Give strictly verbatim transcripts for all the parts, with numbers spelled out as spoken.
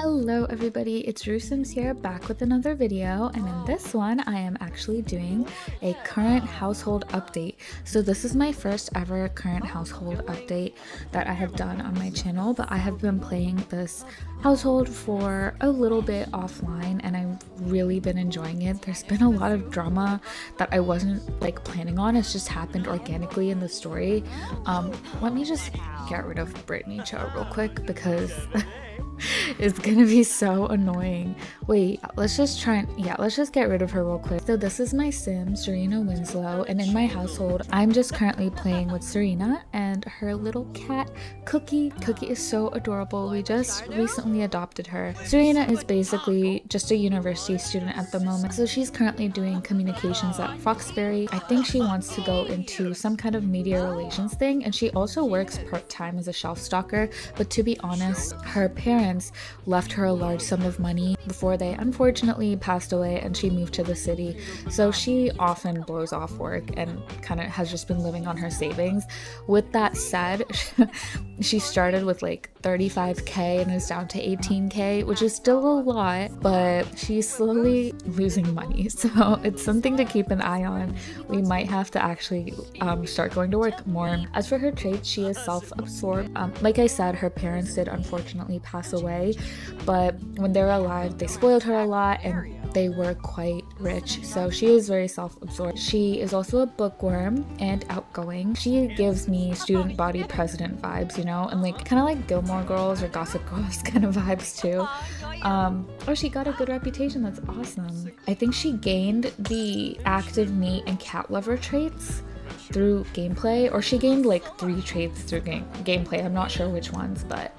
Hello everybody, it's Rusims here, back with another video, and in this one I am actually doing a current household update. So this is my first ever current household update that I have done on my channel, but I have been playing this household for a little bit offline and I've really been enjoying it. There's been a lot of drama that I wasn't like planning on, it's just happened organically in the story. Um, let me just get rid of Brittany Cho real quick because it's gonna be so annoying. Wait, let's just try and, yeah, let's just get rid of her real quick. So this is my sim, Serena Winslow, and in my household, I'm just currently playing with Serena and her little cat, Cookie. Cookie is so adorable. We just recently adopted her. Serena is basically just a university student at the moment, so she's currently doing communications at Foxbury. I think she wants to go into some kind of media relations thing, and she also works part-time as a shelf stalker, but to be honest, her parents left her a large sum of money before they unfortunately passed away and she moved to the city, so she often blows off work and kind of has just been living on her savings. With that said, she started with like thirty-five K and is down to eighteen K, which is still a lot, but she's slowly losing money, so it's something to keep an eye on. We might have to actually um, start going to work more. As for her traits, she is self-absorbed. Um, like I said, her parents did unfortunately pass away away, but when they were alive they spoiled her a lot and they were quite rich, so she is very self-absorbed. She is also a bookworm and outgoing. She gives me student body president vibes, you know, and like kind of like Gilmore Girls or Gossip Girls kind of vibes too. Um, oh, she got a good reputation, that's awesome. I think she gained the active mate and cat lover traits through gameplay, or she gained like three traits through game gameplay, I'm not sure which ones, but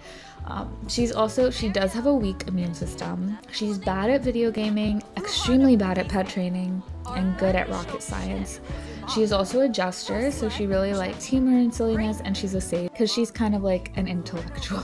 Um, she's also, she does have a weak immune system. She's bad at video gaming, extremely bad at pet training, and good at rocket science. She's also a jester, so she really likes humor and silliness, and she's a sage because she's kind of like an intellectual.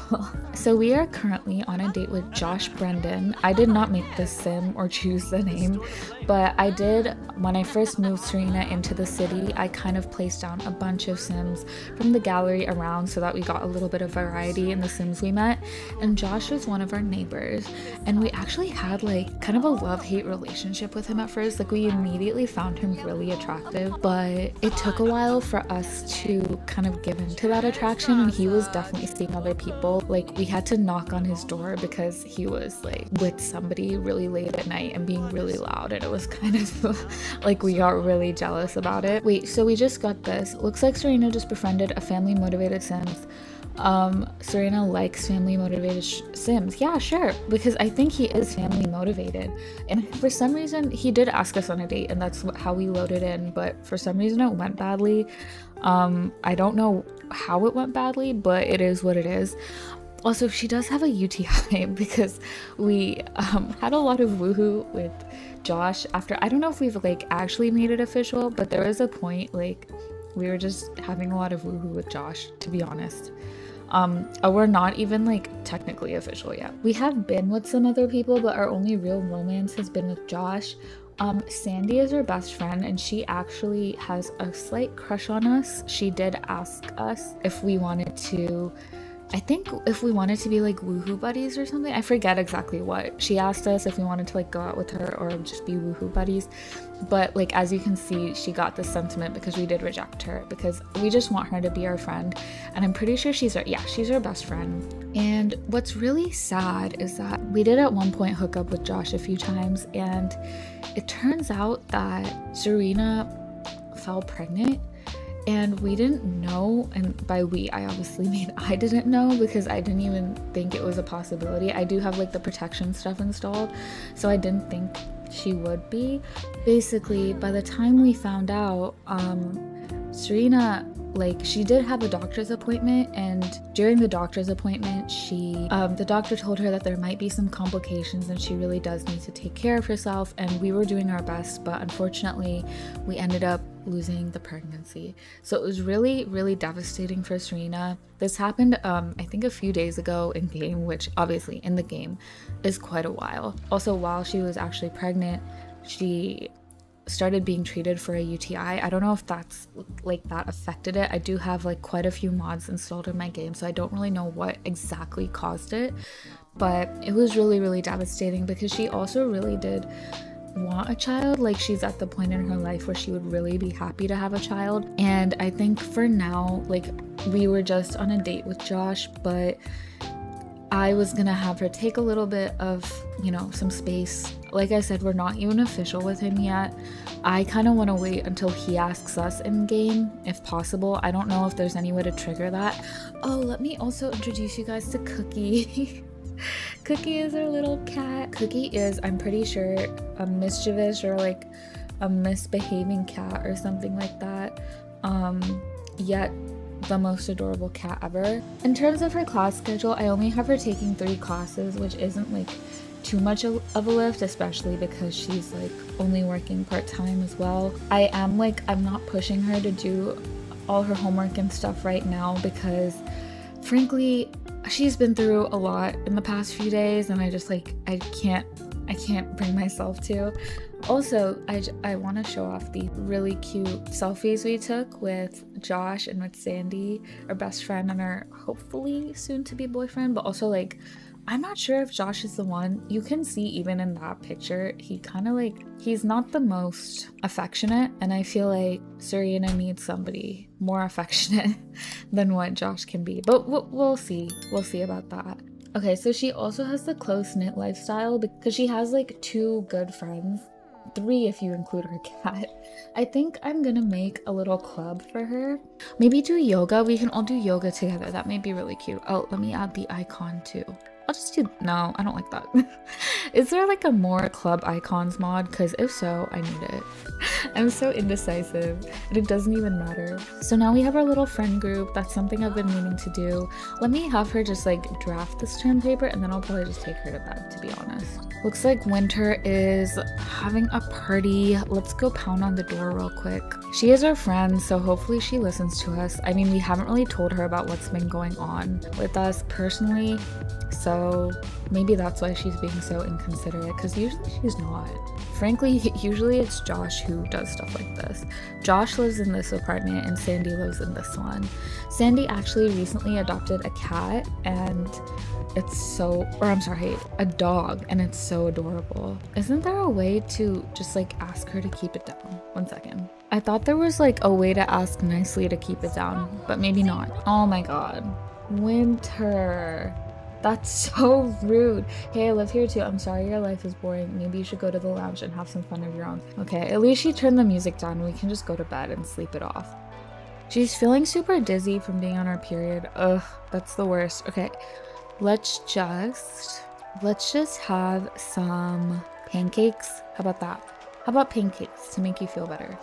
So we are currently on a date with Josh Brendan. I did not make this sim or choose the name, but I did, when I first moved Serena into the city, I kind of placed down a bunch of sims from the gallery around so that we got a little bit of variety in the sims we met, and Josh was one of our neighbors, and we actually had like kind of a love-hate relationship with him at first. Like we immediately found him really attractive, but But it took a while for us to kind of give in to that attraction, and he was definitely seeing other people. Like we had to knock on his door because he was like with somebody really late at night and being really loud, and it was kind of like we got really jealous about it. Wait, so we just got this. It looks like Serena just befriended a family motivated sims. Um, Serena likes family motivated sh sims. Yeah, sure, because I think he is family motivated, and for some reason he did ask us on a date, and that's how we loaded in, but for some reason it went badly. um I don't know how it went badly, but it is what it is. Also, she does have a U T I because we um had a lot of woohoo with Josh after. I don't know if we've like actually made it official, but there was a point like we were just having a lot of woohoo with Josh, to be honest. Um, we're not even like technically official yet. We have been with some other people, but our only real romance has been with Josh. Um, Sandy is our best friend, and she actually has a slight crush on us. She did ask us if we wanted to, I think if we wanted to be like woohoo buddies or something. I forget exactly what. She asked us if we wanted to like go out with her or just be woohoo buddies. But like as you can see, she got this sentiment because we did reject her, because we just want her to be our friend. And I'm pretty sure she's our, yeah, she's our best friend. And what's really sad is that we did at one point hook up with Josh a few times, and it turns out that Serena fell pregnant. And we didn't know, and by we, I obviously mean I didn't know, because I didn't even think it was a possibility. I do have like the protection stuff installed, so I didn't think she would be. Basically, by the time we found out, um, Serena, like she did have a doctor's appointment, and during the doctor's appointment, she, um, the doctor told her that there might be some complications and she really does need to take care of herself. And we were doing our best, but unfortunately, we ended up losing the pregnancy. So it was really, really devastating for Serena. This happened, um, I think a few days ago in game, which obviously in the game is quite a while. Also, while she was actually pregnant, she started being treated for a U T I. I don't know if that's like that affected it. I do have like quite a few mods installed in my game, so I don't really know what exactly caused it, But it was really, really devastating because she also really did want a child. Like, she's at the point in her life where she would really be happy to have a child. And I think for now, like, we were just on a date with Josh, but I was gonna have her take a little bit of, you know, some space. Like I said, we're not even official with him yet. I kind of want to wait until he asks us in game, if possible. I don't know if there's any way to trigger that. Oh, let me also introduce you guys to Cookie. Cookie is our little cat. Cookie is, I'm pretty sure, a mischievous or like a misbehaving cat or something like that. Um, yet the most adorable cat ever. In terms of her class schedule, I only have her taking three classes, which isn't like too much of a lift, especially because she's like only working part-time as well. I am like, I'm not pushing her to do all her homework and stuff right now because frankly, she's been through a lot in the past few days and I just like, I can't, I can't bring myself to. Also, I, I want to show off the really cute selfies we took with Josh and with Sandy, our best friend and our hopefully soon to be boyfriend, but also like, I'm not sure if Josh is the one. You can see even in that picture, he kind of like, he's not the most affectionate. And I feel like Serena needs somebody more affectionate than what Josh can be. But we'll see. We'll see about that. Okay, so she also has the close-knit lifestyle because she has like two good friends. Three if you include her cat. I think I'm gonna make a little club for her. Maybe do yoga. We can all do yoga together. That may be really cute. Oh, let me add the icon too. I'll just do, no, I don't like that. Is there like a more club icons mod? Because if so, I need it. I'm so indecisive and it doesn't even matter. So now we have our little friend group. That's something I've been meaning to do. Let me have her just like draft this term paper and then I'll probably just take her to bed, to be honest. Looks like Winter is having a party. Let's go pound on the door real quick. She is our friend, so hopefully she listens to us. I mean, we haven't really told her about what's been going on with us personally, so So maybe that's why she's being so inconsiderate, because usually she's not. Frankly, usually it's Josh who does stuff like this. Josh lives in this apartment and Sandy lives in this one. Sandy actually recently adopted a cat and it's so, or I'm sorry, a dog, and it's so adorable. Isn't there a way to just like ask her to keep it down? One second. I thought there was like a way to ask nicely to keep it down, but maybe not. Oh my God. Winter. That's so rude. Hey, I live here too. I'm sorry your life is boring. Maybe you should go to the lounge and have some fun of your own. Okay, at least she turned the music down. We can just go to bed and sleep it off. She's feeling super dizzy from being on her period. Ugh, that's the worst. Okay, let's just, let's just have some pancakes. How about that? How about pancakes to make you feel better?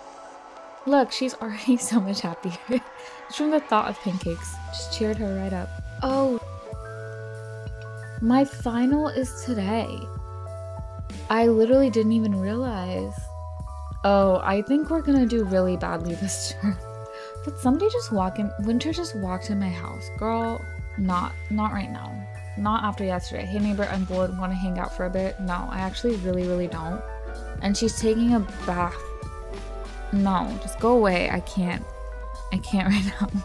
Look, she's already so much happier. Just from the thought of pancakes. Just cheered her right up. Oh. My final is today. I literally didn't even realize. Oh, I think we're gonna do really badly this term. Did somebody just walk in? Winter just walked in my house. Girl, not, not right now. Not after yesterday. Hey neighbor, I'm bored, wanna hang out for a bit? No, I actually really, really don't. And she's taking a bath. No, just go away. I can't, I can't right now.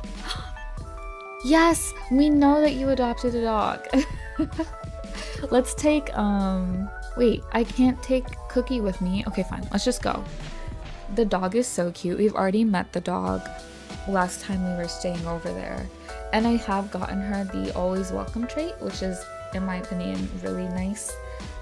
Yes, we know that you adopted a dog. Let's take, um, wait, I can't take Cookie with me. Okay, fine. Let's just go. The dog is so cute. We've already met the dog last time we were staying over there. And I have gotten her the always welcome trait, which is, in my opinion, really nice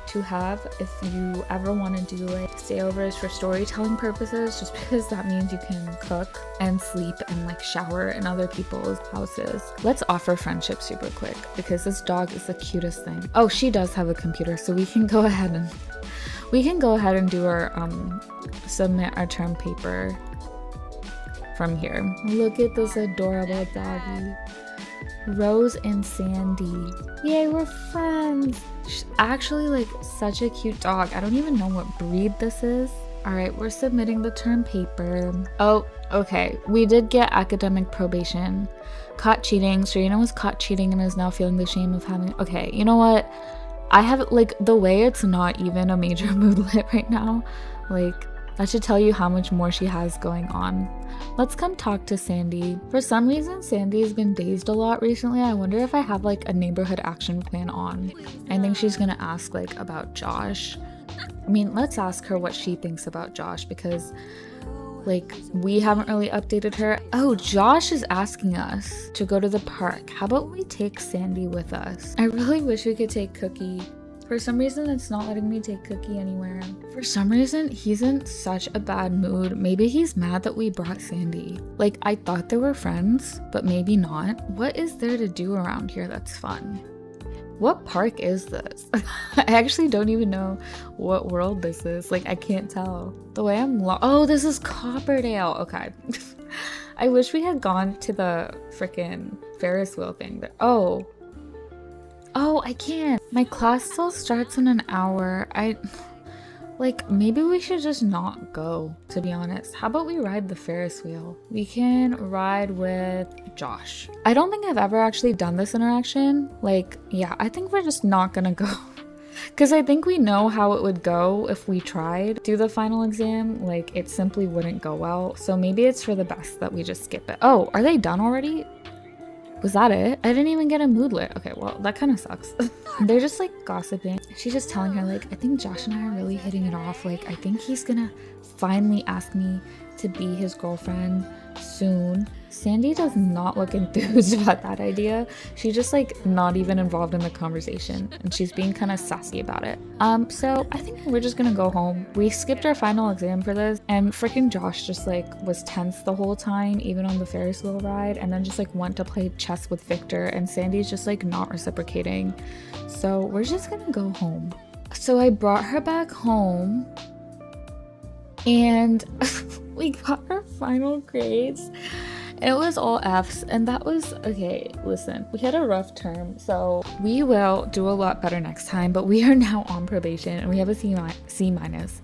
to have if you ever want to do like stayovers for storytelling purposes, just because that means you can cook and sleep and like shower in other people's houses. Let's offer friendship super quick because this dog is the cutest thing. Oh, she does have a computer, so we can go ahead and we can go ahead and do our um submit our term paper from here. Look at this adorable doggy. Rose and Sandy. Yay, we're friends. She's actually like such a cute dog. I don't even know what breed this is. All right, we're submitting the term paper. Oh, okay. We did get academic probation. Caught cheating. Serena was caught cheating and is now feeling the shame of having... Okay, you know what? I have like the way it's not even a major mood lit right now. Like That should tell you how much more she has going on. Let's come talk to Sandy. For some reason, Sandy's been dazed a lot recently. I wonder if I have like a neighborhood action plan on. I think she's gonna ask like about Josh. I mean, let's ask her what she thinks about Josh, because like we haven't really updated her. Oh, Josh is asking us to go to the park. How about we take Sandy with us? I really wish we could take Cookie. For some reason, it's not letting me take Cookie anywhere. For some reason, he's in such a bad mood. Maybe he's mad that we brought Sandy. Like, I thought they were friends, but maybe not. What is there to do around here that's fun? What park is this? I actually don't even know what world this is. Like, I can't tell. The way I'm lo- Oh, this is Copperdale. Okay. I wish we had gone to the freaking Ferris wheel thing. But oh. Oh, I can't. My class still starts in an hour. I, like, maybe we should just not go, to be honest. How about we ride the Ferris wheel? We can ride with Josh. I don't think I've ever actually done this interaction. Like, yeah, I think we're just not gonna go. Because I think we know how it would go if we tried to do the final exam. Like, it simply wouldn't go well. So maybe it's for the best that we just skip it. Oh, are they done already? Was that it? I didn't even get a mood lit. Okay, well, that kind of sucks. They're just like gossiping. She's just telling her like, I think Josh and I are really hitting it off. Like, I think he's gonna finally ask me to be his girlfriend soon. Sandy does not look enthused about that idea. She's just like not even involved in the conversation, and she's being kind of sassy about it. Um, so I think we're just gonna go home. We skipped our final exam for this, and freaking Josh just like was tense the whole time, even on the Ferris wheel ride, and then just like went to play chess with Victor, and Sandy's just like not reciprocating. So we're just gonna go home. So I brought her back home, and we got her final grades. It was all F's, and that was okay. Listen, we had a rough term, so we will do a lot better next time, but we are now on probation and we have a C minus. C minus.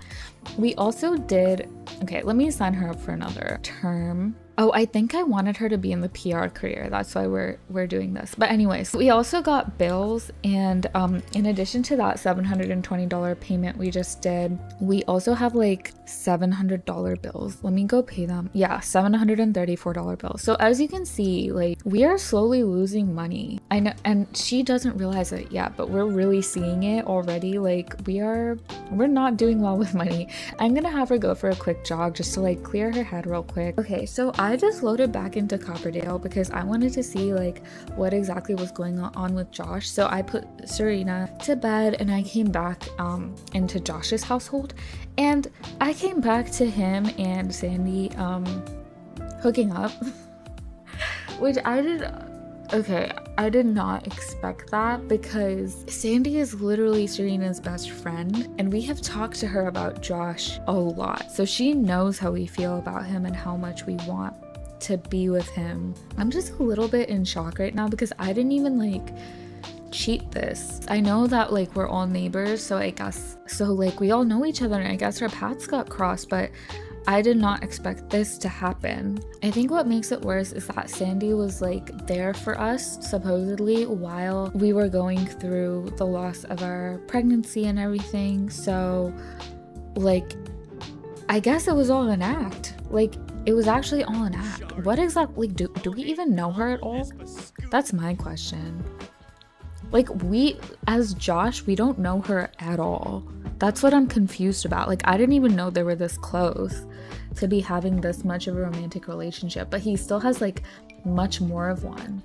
We also did okay. Let me sign her up for another term. Oh, I think I wanted her to be in the P R career. That's why we're we're doing this. But anyways, we also got bills, and um, in addition to that seven hundred twenty dollar payment we just did, we also have like seven hundred dollar bills. Let me go pay them. Yeah, seven hundred thirty-four dollar bills. So as you can see, like we are slowly losing money. I know, and she doesn't realize it yet, but we're really seeing it already. Like we are, we're not doing well with money. I'm gonna have her go for a quick jog just to like clear her head real quick. Okay, so I just loaded back into Copperdale because I wanted to see like what exactly was going on with Josh. So I put Serena to bed and I came back um into Josh's household, and I came back to him and Sandy um hooking up, which I did. Okay, I did not expect that because Sandy is literally Serena's best friend, and we have talked to her about Josh a lot. So she knows how we feel about him and how much we want to be with him. I'm just a little bit in shock right now because I didn't even like cheat this. I know that like we're all neighbors, so I guess, so like we all know each other, and I guess our paths got crossed, but I did not expect this to happen. I think what makes it worse is that Sandy was like there for us supposedly while we were going through the loss of our pregnancy and everything. So like I guess it was all an act. Like it was actually all an act. What exactly do, do we even know her at all? That's my question. Like we as Josh, we don't know her at all. That's what I'm confused about. Like, I didn't even know they were this close to be having this much of a romantic relationship, but he still has like much more of one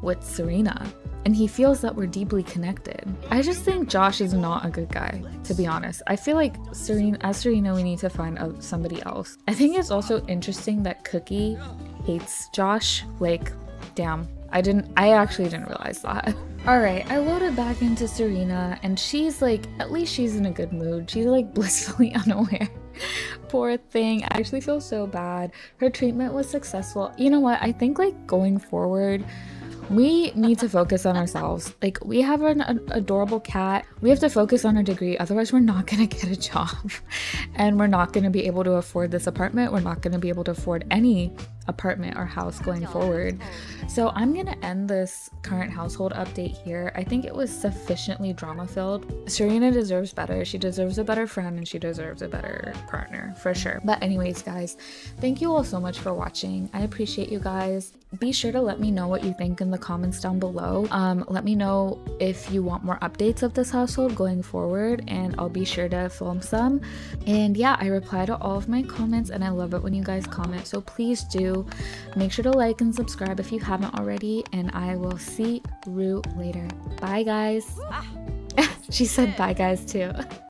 with Serena, and he feels that we're deeply connected. I just think Josh is not a good guy, to be honest. I feel like Serena, as Serena, we need to find a, somebody else. I think it's also interesting that Cookie hates Josh. Like, damn, I didn't, I actually didn't realize that. Alright, I loaded back into Serena, and she's like, at least she's in a good mood. She's like blissfully unaware. Poor thing. I actually feel so bad. Her treatment was successful. You know what? I think like going forward, we need to focus on ourselves. Like we have an, an adorable cat. We have to focus on our degree. Otherwise, we're not going to get a job, and we're not going to be able to afford this apartment. We're not going to be able to afford any apartment or house going forward. So I'm gonna end this current household update here. I think it was sufficiently drama filled. Serena deserves better. She deserves a better friend and she deserves a better partner for sure. But anyways guys, thank you all so much for watching. I appreciate you guys. Be sure to let me know what you think in the comments down below. Um, let me know if you want more updates of this household going forward and I'll be sure to film some. And yeah, I reply to all of my comments and I love it when you guys comment, so please do. Make sure to like and subscribe if you haven't already and I will see Rue later. Bye guys. She said bye guys too.